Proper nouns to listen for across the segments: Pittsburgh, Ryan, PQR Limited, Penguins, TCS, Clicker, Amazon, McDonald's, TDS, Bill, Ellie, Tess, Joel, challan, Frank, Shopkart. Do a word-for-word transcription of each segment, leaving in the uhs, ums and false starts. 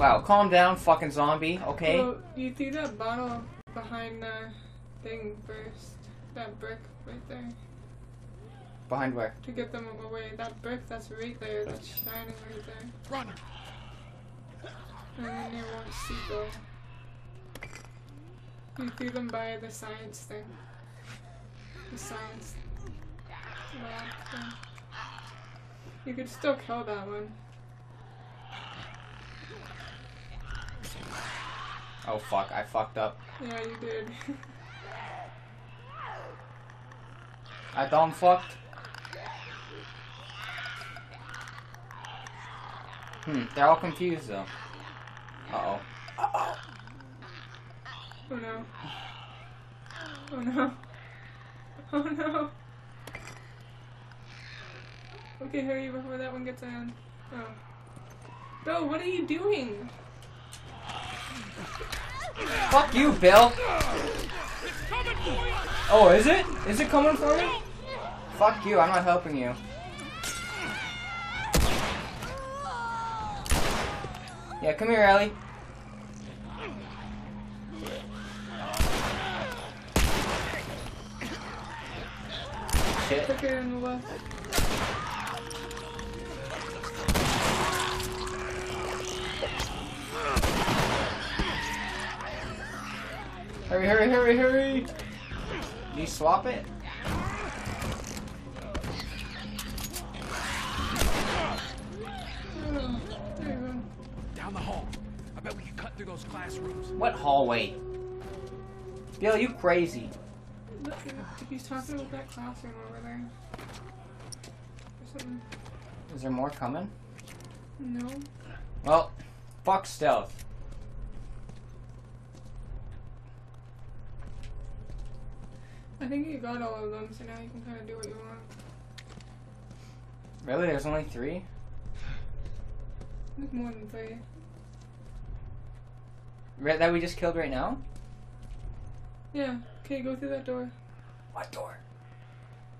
Wow, calm down, fucking zombie, okay? Well, you threw that bottle behind the thing first. That brick right there. Behind where? To get them away. That brick that's right there, that's shining right there. Run! And then you won't see Bill. You threw them by the science thing. The science lab thing. You could still kill that one. Oh fuck, I fucked up. Yeah, you did. I done fucked. Hmm, they're all confused though. Uh oh. Uh oh. Oh no. Oh no. Oh no. Okay, hurry before that one gets in. Oh. Bill, what are you doing? Fuck you, Bill! It's coming for you. Oh, is it? Is it coming for me? Fuck you, I'm not helping you. Yeah, come here, Ellie. Shit. Put her in the left. Hurry, hurry, hurry, hurry! Do you swap it? Down the hall. I bet we can cut through those classrooms. What hallway? Bill, you crazy. Look, he's talking about that classroom over there. Or something. Is there more coming? No. Well, fuck stealth. I think you got all of them, so now you can kind of do what you want. Really? There's only three? There's more than three. Right, that we just killed right now? Yeah. Okay, go through that door. What door?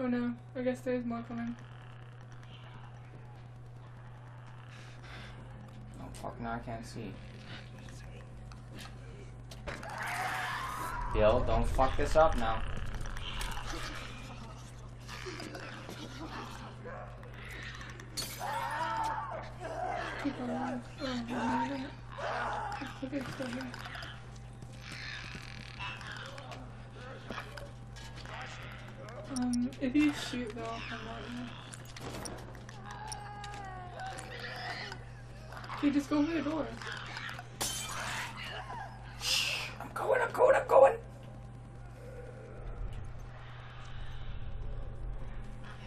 Oh no. I guess there's more coming. Oh fuck, now I can't see. Bill, don't fuck this up now. Oh, okay, so um, if you shoot though, I'll come out. Okay, just go through the door. Shh, I'm going, I'm going, I'm going.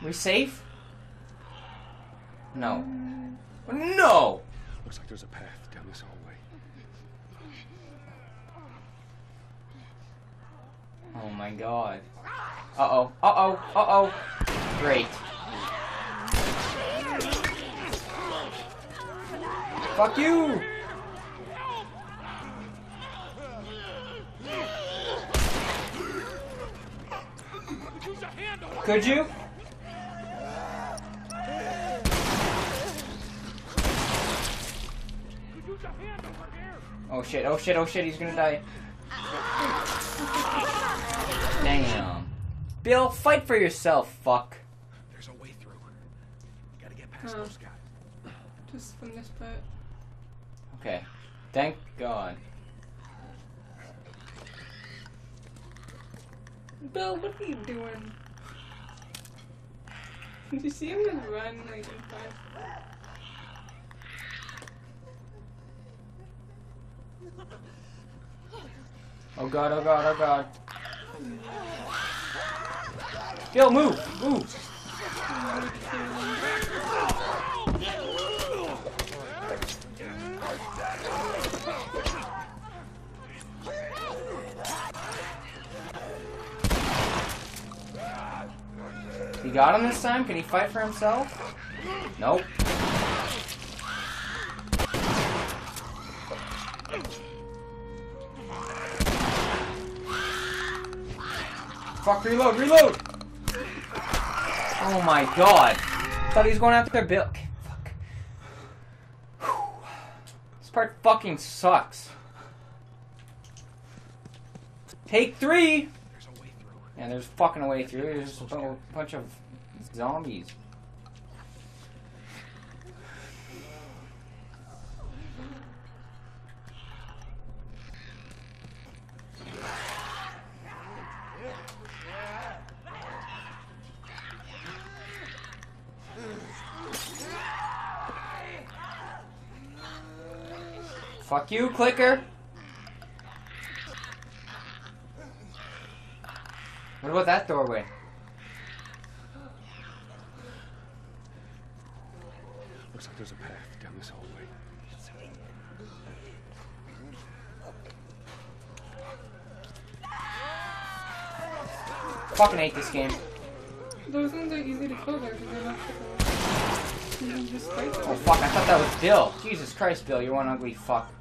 We safe? No. Um, No! Looks like there's a path down this hallway. Oh my god. Uh-oh. Uh-oh. Uh-oh. Great. Fuck you! Could you? Oh shit, oh shit, oh shit, he's gonna die. Damn. Bill, fight for yourself, fuck. There's a way through. You gotta get past those guys. Just from this part. Okay. Thank God. Bill, what are you doing? Did you see him just run like in five? Oh god, oh god, oh god. Yo, move! Move! He got him this time? Can he fight for himself? Nope. Fuck, reload, reload! Oh my god. Thought he was going after Bill. Fuck. It's part fucking sucks. Take three! There's a way through. Yeah, there's fucking a way through. There's a bunch of zombies. Fuck you, clicker! What about that doorway? Looks like there's a path down this hallway. I fucking hate this game. Those ones are easy to kill there because they're not trickling. You can just fight them. Oh fuck, I thought that was Bill. Jesus Christ, Bill, you're one ugly fuck.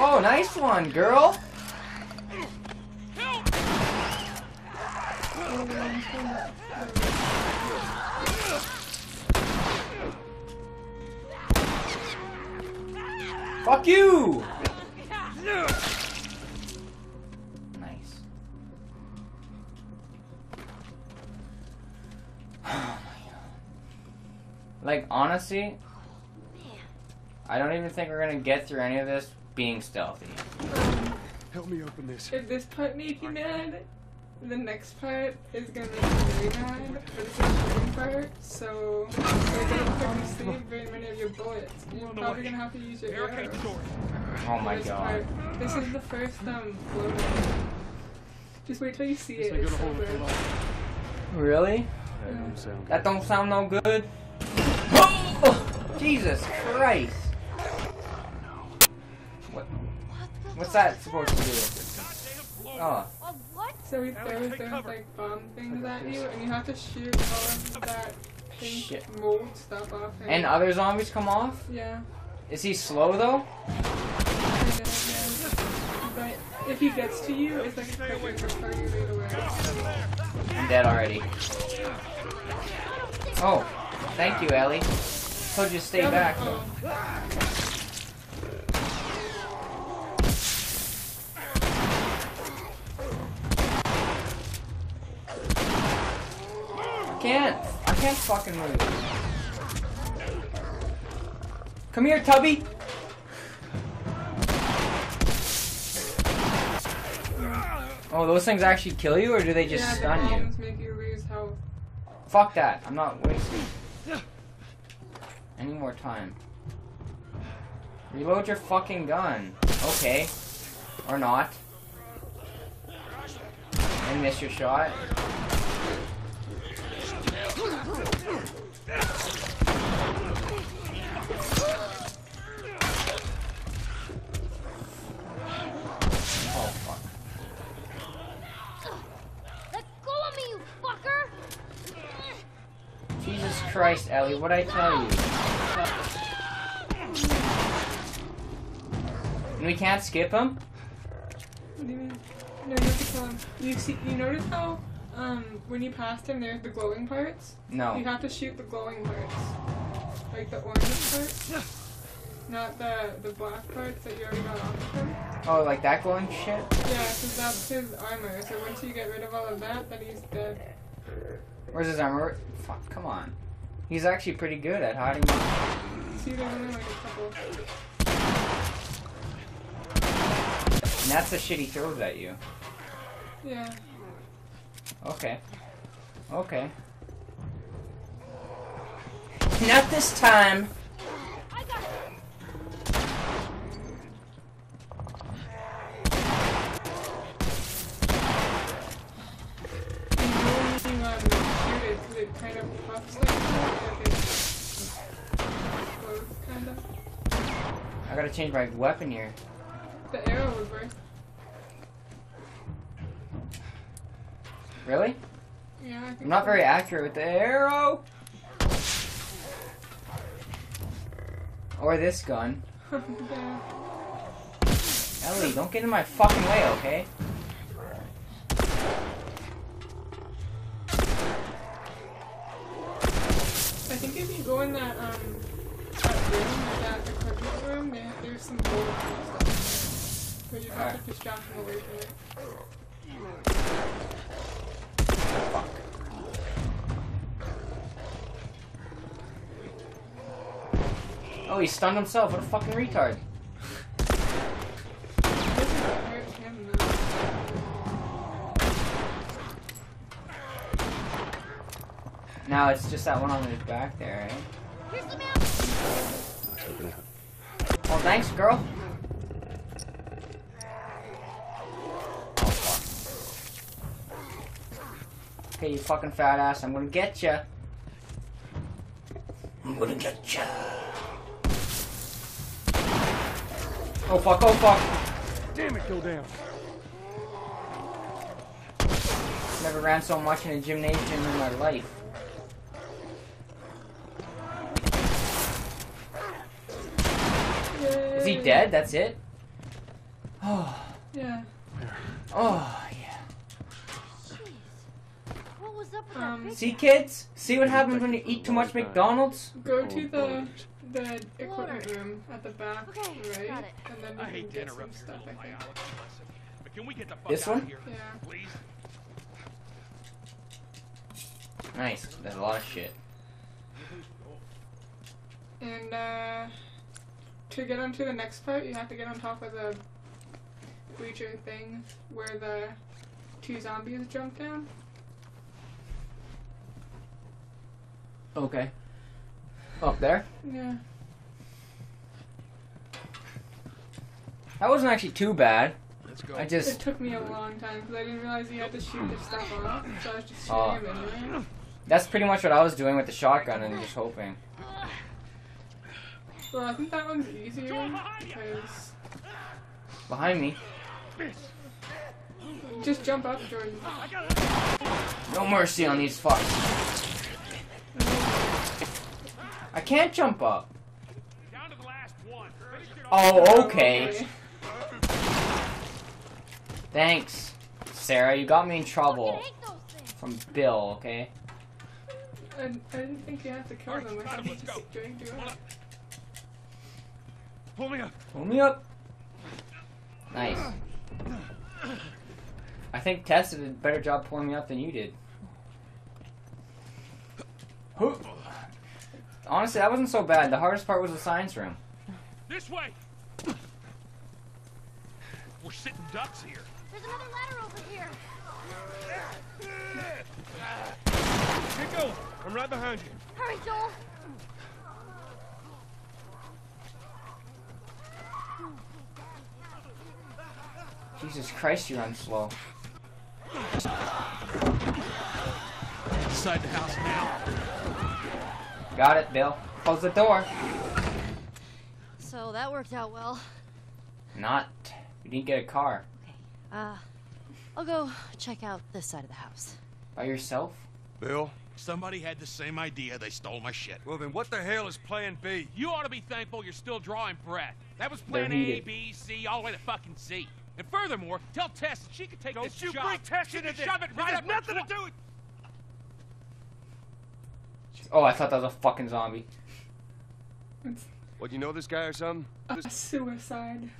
Oh, nice one, girl! Fuck you! Nice. Like, honestly, I don't even think we're gonna get through any of this being stealthy. Help me open this. If this part made you mad, the next part is gonna make you really mad. But it's a shooting part, so you're gonna save very many of your bullets. You're probably gonna have to use your arrows. Oh my god. Part. This is the first um blow. Just wait till you see it. It's so good. Really? That don't sound good. That don't sound no good. Oh! Jesus Christ. What's that supposed to do? Oh. So he throws those like bomb things at you, and you have to shoot all of that pink Shit. mold stuff off him. And other zombies come off? Yeah. Is he slow though? But if he gets to you, it's like a perfect for you right away. I'm dead already. Oh, thank you, Ellie. Told you to stay back though. I can't. I can't fucking move. Come here, Tubby. Oh, those things actually kill you, or do they just yeah, stun the bombs you? Make you lose health. Fuck that. I'm not wasting any more time. Reload your fucking gun. Okay. Or not. And miss your shot. Oh fuck. Let go of me, you fucker! Jesus Christ, Ellie, what'd I tell you? And we can't skip him? What do you mean? No, you have to kill him. You see, you notice how? Um, when you passed him, there's the glowing parts. No. You have to shoot the glowing parts. Like the orange parts. Not the, the black parts that you already got off of him. Oh, like that glowing shit? Yeah, because that's his armor. So once you get rid of all of that, then he's dead. Where's his armor? Fuck, come on. He's actually pretty good at hiding. See, there's only like a couple. And that's the shit he throws at you. Yeah. Okay. Okay. Not this time! I got it. And the only thing I shoot it because it kind of puffs like it kind of. I gotta change my weapon here. The arrow would work. Really? Yeah, I think I'm not very accurate with the arrow! Or this gun. Yeah. Ellie, don't get in my fucking way, okay? in that, um, that room, like that, the cookies room, they, there's some gold and stuff. So you have to distract them away from it. Fuck. Oh, he stunned himself. What a fucking retard. Now it's just that one on his back there, eh? Here's the map. Well, thanks, girl. Okay, you fucking fat ass. I'm gonna get ya. I'm gonna get ya. Oh fuck, oh fuck! Damn it, go down! Never ran so much in a gymnasium in my life. Yay. Is he dead? That's it? Oh. Yeah. Oh, yeah. Jeez. What was up with um, that? See, kids? See what happens when you eat too much McDonald's? Go to the... the equipment room at the back, okay, right? Got it. And then we I hate to interrupt some stuff, I think. But can we get the fuck this out one? Of here, yeah. Please? Nice. That's a lot of shit. And, uh... to get onto the next part, you have to get on top of the bleacher thing where the two zombies jump down. Okay. Up there? Yeah. That wasn't actually too bad. Let's go. I just... It took me a long time because I didn't realize you had to shoot your stuff off, so I was just shooting oh. him anyway. That's pretty much what I was doing with the shotgun and just hoping. Well, I think that one's easier because... Behind me. Just jump up, Jordan. No mercy on these fucks. I can't jump up. Down to the last one. Oh, okay. Thanks, Sarah. You got me in trouble from Bill. Okay. I, I didn't think you have to kill them. I think you just drink to it. Pull me up. Pull me up. Nice. I think Tess did a better job pulling me up than you did. Who? Honestly, that wasn't so bad. The hardest part was the science room. This way. We're sitting ducks here. There's another ladder over here. Get going. I'm right behind you. Hurry, Joel. Jesus Christ, you run slow. Inside the house now. Got it, Bill. Close the door. So that worked out well. Not. We didn't get a car. Okay. Uh, I'll go check out this side of the house. By yourself? Bill? Somebody had the same idea. They stole my shit. Well, then what the hell is plan B? You ought to be thankful you're still drawing breath. That was plan A, B, C, all the way to fucking Z. And furthermore, tell Tess that she could take Don't this job. Don't you bring Tess into this. Shove it right up. Nothing to do with. Oh, I thought that was a fucking zombie. What, you know this guy or something? A suicide.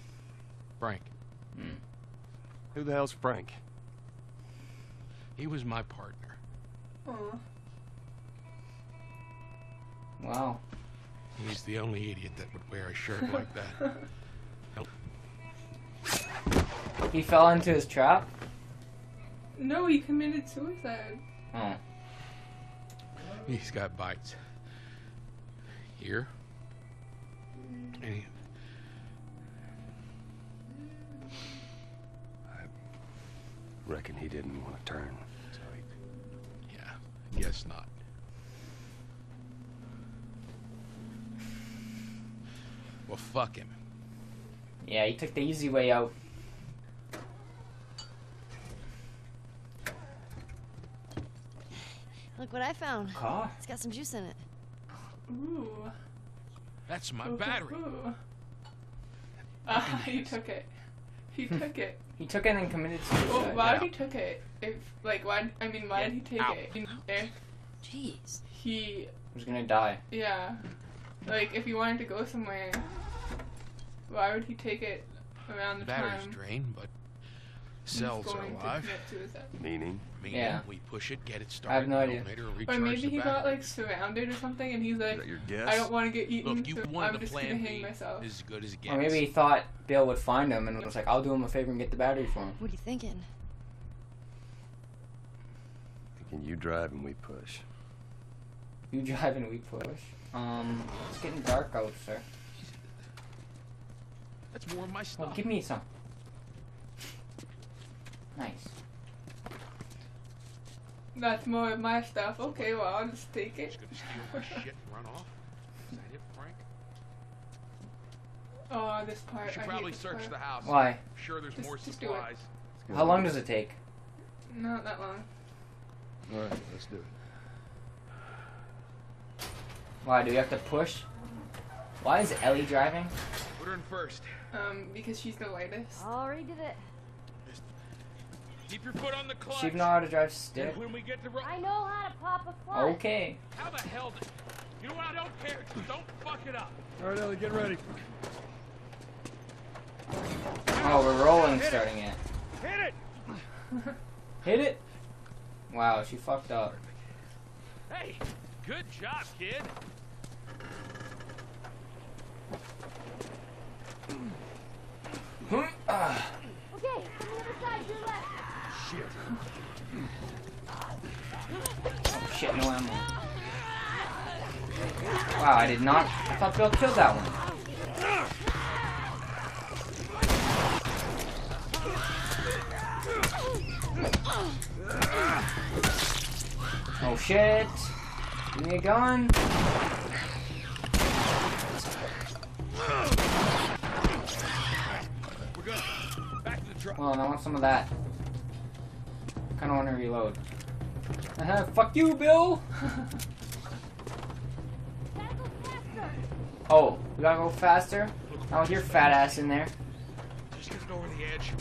Frank. Hmm. Who the hell's Frank? He was my partner. Aww. Wow. He's the only idiot that would wear a shirt like that. Nope. He fell into his trap? No, he committed suicide. Oh. He's got bites here, and he, I reckon he didn't want to turn. So he, yeah, guess not. Well, fuck him. Yeah, he took the easy way out. Look what I found. Car? It's got some juice in it. Ooh. That's my ooh, battery. Ah, uh, he took it. He took it. He took it and committed suicide. Well, why did he took it? If, like, why? I mean, why did he take Ow. it? In there. Jeez. He... was gonna die. Yeah. Like, if he wanted to go somewhere, why would he take it around the battery's time? Drained, but cells are alive. To Meaning? Meaning, yeah. We push it, get it started. I have no idea. Or, or maybe he got, like, surrounded or something, and he's like, I don't want to get eaten, Look, you so wanted I'm just plan gonna hang myself. As good as it gets. Or maybe he thought Bill would find him, and was like, I'll do him a favor and get the battery for him. What are you thinking? Thinking you drive and we push. You drive and we push. Um, it's getting dark out, sir. That's more of my stuff. Well, give me some. Nice. That's more of my stuff. Okay, well, I'll just take it. Just gonna steal my shit and run off. Is that it, Frank? Oh, this part. You should I probably search part. the house. Why? I'm sure there's just, more just supplies. How long does it take? Not that long. All right, let's do it. Why, do we have to push? Why is Ellie driving? Put her in first. Um, because she's the lightest. Already did it. Keep your foot on the clutch. She know how to drive stick. When we get to I know how to pop a clutch. Okay. How the hell did... You know what? I don't care. Just don't fuck it up. All right, Ellie, get ready. Oh, we're rolling, Hit starting it. it. Hit it. Hit it. Wow, she fucked up. Hey, good job, kid. Okay, on the other side, your left. Shit. Oh, shit, no ammo. Wow, I did not. I thought Bill killed that one. Oh, shit. Give me a gun. Well, I want some of that. I kind of want to reload. Uh-huh, fuck you, Bill! Oh, we gotta go faster? Now with your fat ass in there. Just get over the edge.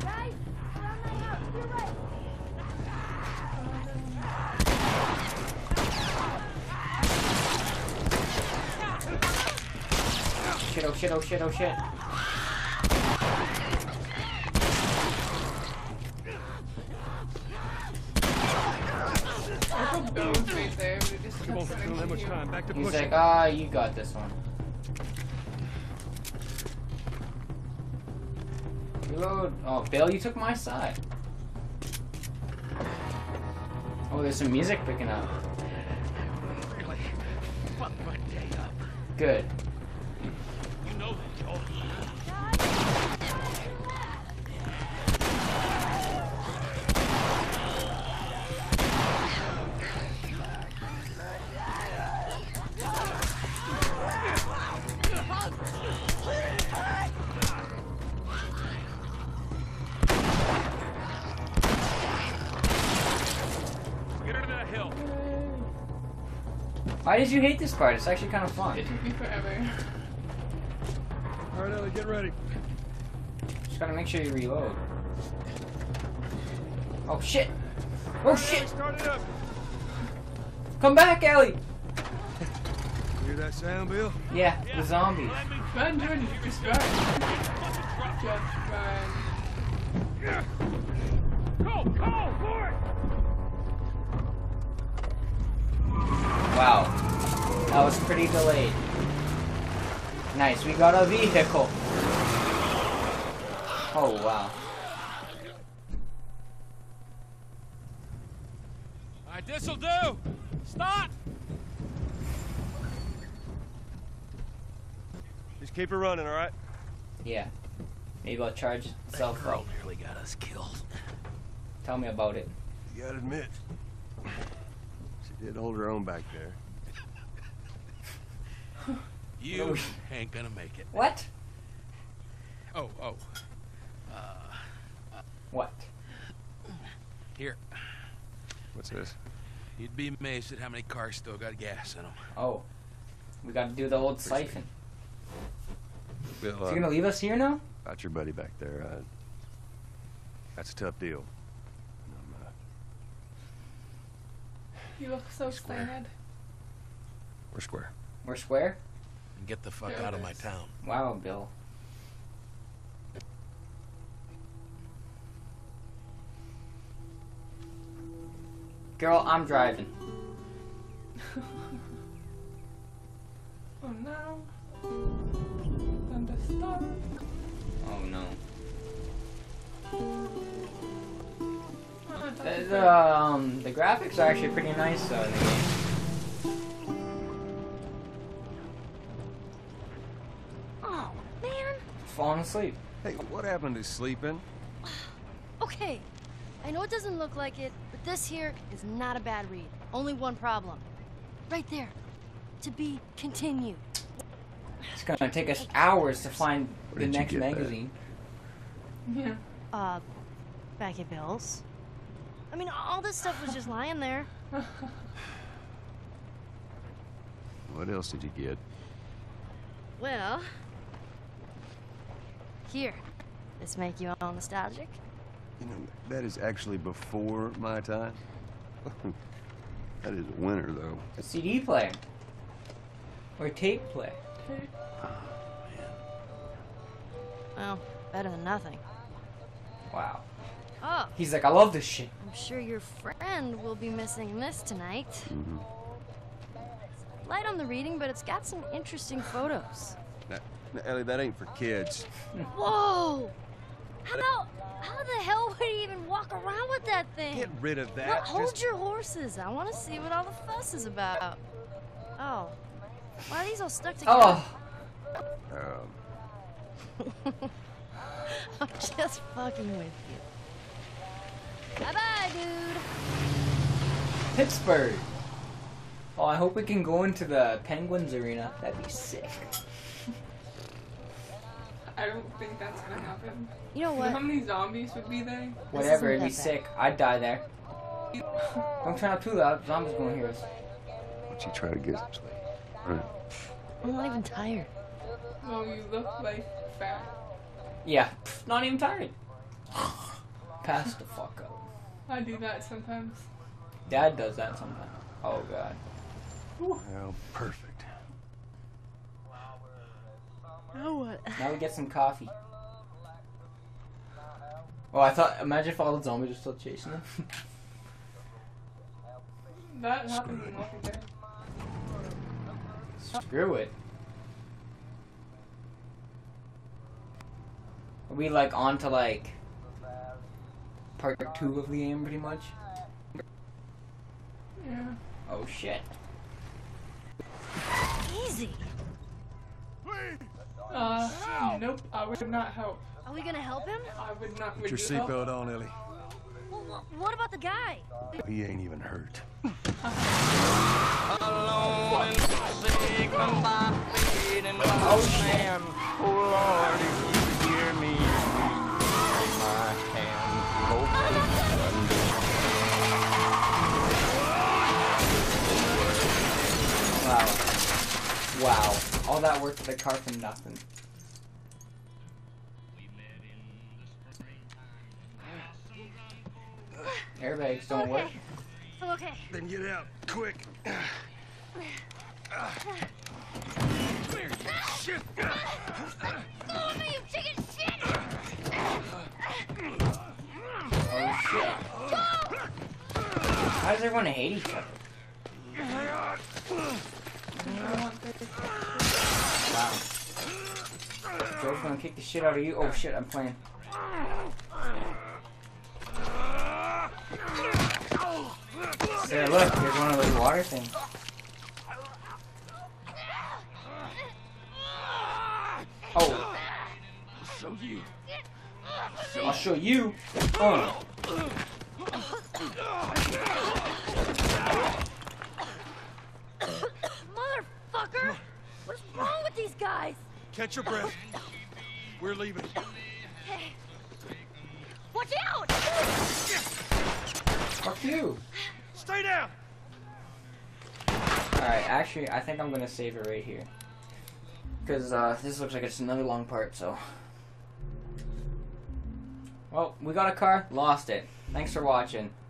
Guys, get on my house, you're right. Oh, shit, oh shit, oh shit, oh shit. He's like, ah, you got this one. Reload. Oh, Bill, you took my side. Oh, there's some music picking up. Really fucked my day up. Good. You know that, Joel. Why did you hate this part? It's actually kind of fun. It took me forever. Alright, Ellie, get ready. Just gotta make sure you reload. Oh shit! Oh right, shit! Ellie, start it up. Come back, Ellie! You hear that sound, Bill? Yeah, yeah. The zombies. Run, Jordan, you restart. Yeah. Go, go, for it! Wow, that was pretty delayed. Nice, we got a vehicle. Oh wow. Alright, this'll do. Stop. Just keep it running, all right? Yeah. Maybe I'll charge itself. That girl nearly got us killed. Tell me about it. You gotta admit. Did hold her own back there. You ain't gonna make it. What? Oh, oh. Uh, uh, what? Here. What's this? You'd be amazed at how many cars still got gas in them. Oh. We gotta do the old Appreciate siphon. Bill, uh, Is he gonna leave us here now? About your buddy back there. Uh, that's a tough deal. You look so squinted. We're square. We're square? And get the fuck there out of my town. Wow, Bill. Girl, I'm driving. Oh no. Thunderstorm. Oh no. The, the, um, the graphics are actually pretty nice though in the game. Oh, man. Falling asleep. Hey, what happened to sleeping? Okay. I know it doesn't look like it, but this here is not a bad read. Only one problem. Right there. To be continued. It's gonna take us hours to find the next magazine. Yeah. Uh, back at Bill's. I mean, all this stuff was just lying there. What else did you get? Well, here. This make you all nostalgic? You know, that is actually before my time. That is a winner, though. A C D player. Or tape player. Oh, man. Well, better than nothing. Wow. Oh. He's like, I love this shit. I'm sure your friend will be missing this tonight. Mm-hmm. Light on the reading, but it's got some interesting photos. Now, now, Ellie, that ain't for kids. Whoa! How about... How the hell would he even walk around with that thing? Get rid of that. Well, hold Just... your horses. I want to see what all the fuss is about. Oh. Why are these all stuck together? Oh. Um. I'm just fucking with you. Bye-bye, dude. Pittsburgh. Oh, I hope we can go into the Penguins arena. That'd be sick. I don't think that's gonna happen. You know what? You know how many zombies would be there? Whatever, it'd be sick. I'd die there. Don't turn out too loud. Zombies gonna hear us. Why don't you try to get some sleep? Right. I'm not even tired. No, well, you look like fat. Yeah, not even tired. Pass the fuck up. I do that sometimes. Dad does that sometimes. Oh god. Whew. Oh, perfect. Now what? Now we get some coffee. Oh, I thought. Imagine if all the zombies are still chasing them. That happens in walking dead. Screw it. Are we like on to like part two of the game, pretty much? Yeah. Oh shit. Easy. Uh, help. Nope, I would not help. Are we gonna help him? I would not. Put your seatbelt on, Ellie. Well, what about the guy? He ain't even hurt. Oh, wow. Wow. All that work for the car for nothing. Airbags don't okay. work. I'm okay. Then get out, quick. Clear shit. Go over, you chicken shit. Oh shit. Why does everyone hate each other? Wow. Joel's gonna kick the shit out of you. Oh shit, I'm playing. There, look, there's one of those water things. Oh. I'll show you. I'll show you. Oh. Motherfucker! What's wrong with these guys? Catch your breath. We're leaving. Hey. Watch out! Fuck you! Stay down! Alright, actually, I think I'm gonna save it right here. Because uh, this looks like it's another long part, so. Well, we got a car, lost it. Thanks for watching.